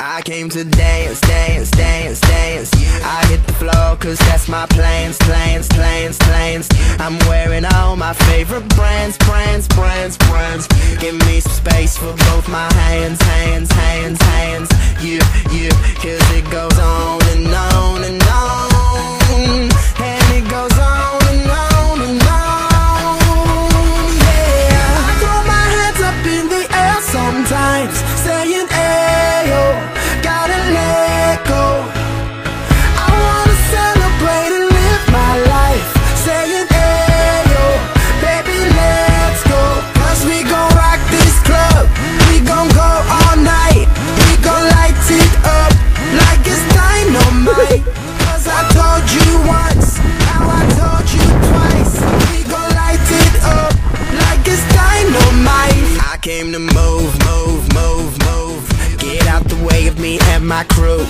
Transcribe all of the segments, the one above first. I came to dance. I hit the floor cause that's my plans. I'm wearing all my favorite brands. Give me some space for both my hands. Yeah, cause it goes on and on and on. And it goes on and on and on. Yeah, I throw my hands up in the air sometimes, saying came to move. Get out the way of me and my crew.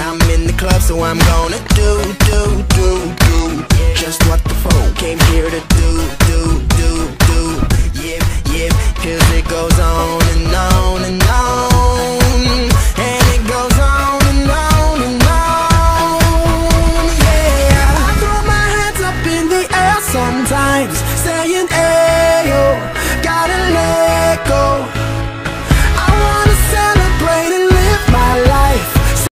I'm in the club, so I'm gonna do.